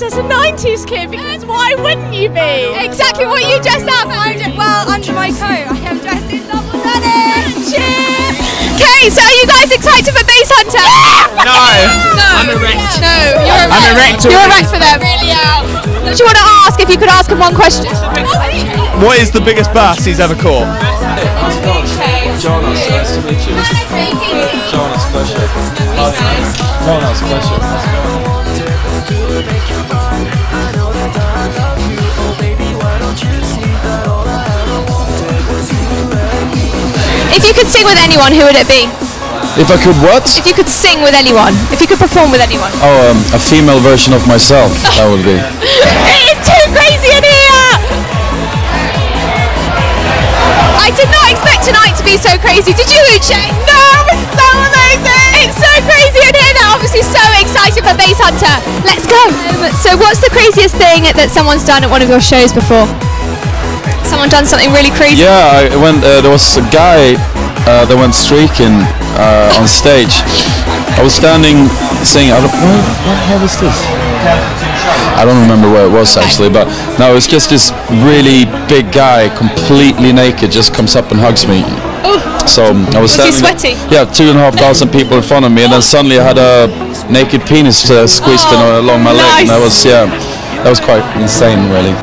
dressed as a 90s kid, because why wouldn't you be? Exactly what you dressed up. Well, under my coat, I am dressed in double denim. Cheers! Okay, so are you guys excited for Space Hunter? No! No! I'm erect. No, you're erect. I'm erect. You're erect for them. Really out. Do you want to ask, if you could ask him one question? What is the biggest bass he's ever caught? Jonas, nice to meet you. Jonas, pleasure. Jonas, pleasure. If you could sing with anyone, who would it be? If I could what? If you could sing with anyone. If you could perform with anyone. Oh, a female version of myself, that would be. It's too crazy in here! I did not expect tonight to be so crazy. Did you, Uche? No, it's so amazing. It's so crazy in here. They're obviously so excited for Space Hunter. Let's go. So what's the craziest thing that someone's done at one of your shows before? Someone done something really crazy? Yeah, there was a guy that went streaking on stage. I was standing saying, what the hell is this? I don't remember where it was actually, but no, it's just this really big guy, completely naked, just comes up and hugs me. Ooh. So I was standing. Was he sweaty? Yeah, 2,500 people in front of me, and then suddenly I had a naked penis squeezed in along my leg, and that was quite insane, really.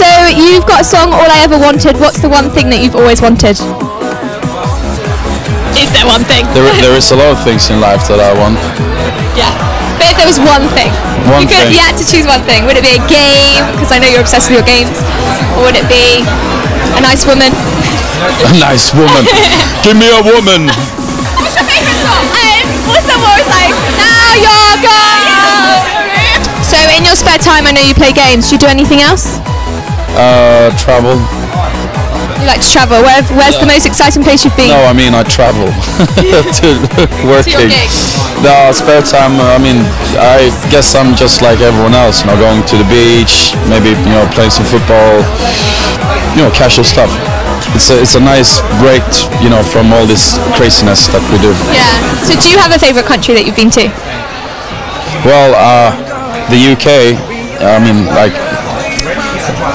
So you've got a song, All I Ever Wanted. What's the one thing that you've always wanted? Is there one thing? There is a lot of things in life that I want. Yeah, but if there was one thing, you had to choose one thing, would it be a game, because I know you're obsessed with your games, or would it be a nice woman? A nice woman. Give me a woman. What's your favourite song? What's the one was like, Now You're Gone. So in your spare time, I know you play games. Do you do anything else? Travel. You like to travel. Where's the most exciting place you've been? No, I mean I travel to working. No, spare time. I mean, I guess I'm just like everyone else. You know, going to the beach, maybe playing some football. Casual stuff. It's a nice break, from all this craziness that we do. Yeah. So, do you have a favourite country that you've been to? Well, the UK. I mean,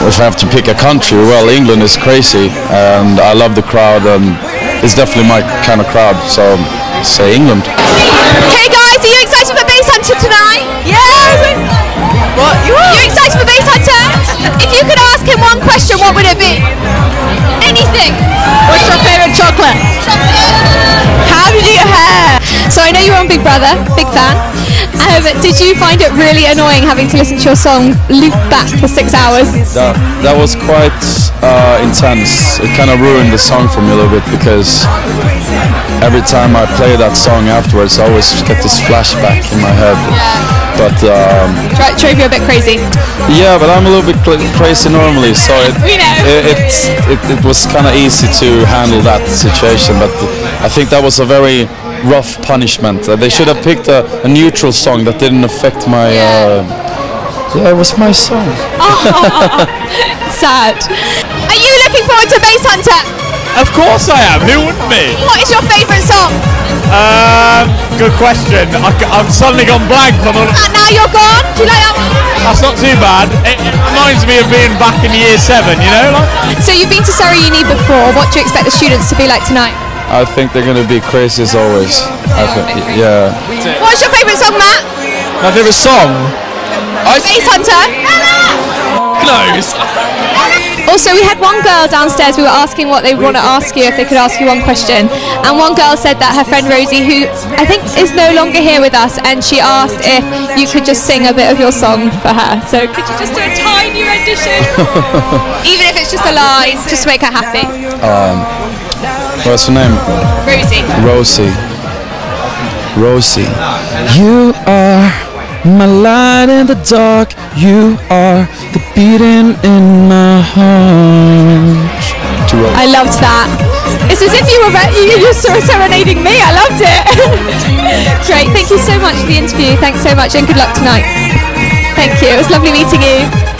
if I have to pick a country, well, England is crazy, and I love the crowd, and it's definitely my kind of crowd, so say England. Okay guys, are you excited for Space Hunter tonight? Yes! What? Are you excited for Space Hunter? If you could ask him one question, what would it be? Anything. What's your favourite chocolate? Chocolate. How did you get hair? So I know you're on Big Brother, big fan. Did you find it really annoying having to listen to your song loop back for 6 hours? That was quite intense. It kind of ruined the song for me a little bit, because every time I play that song afterwards I always get this flashback in my head. Yeah. But drove you a bit crazy? Yeah, but I'm a little bit crazy normally, so it was kind of easy to handle that situation, but I think that was a very rough punishment. They should have picked a neutral song that didn't affect my... it was my song. Sad. Are you looking forward to Space Hunter? Of course I am, who wouldn't be? What is your favourite song? Good question. I've suddenly gone blank. Now You're Gone? Do you like that one? That's not too bad. It reminds me of being back in year 7, you know? So you've been to Surrey Uni before. What do you expect the students to be like tonight? I think they're going to be crazy as always. Yeah. What's your favourite song, Matt? My favourite song? Space Hunter. Close. Also, we had one girl downstairs. We were asking what they would want to ask you, if they could ask you one question. And one girl said that her friend Rosie, who I think is no longer here with us, and she asked if you could just sing a bit of your song for her. So could you just do a tiny rendition? Even if it's just a line, just to make her happy. What's her name? Rosie. Rosie. You are my light in the dark. You are the beating in my heart. I loved that. It's as if you were serenading me. I loved it. Great. Thank you so much for the interview. Thanks so much and good luck tonight. Thank you. It was lovely meeting you.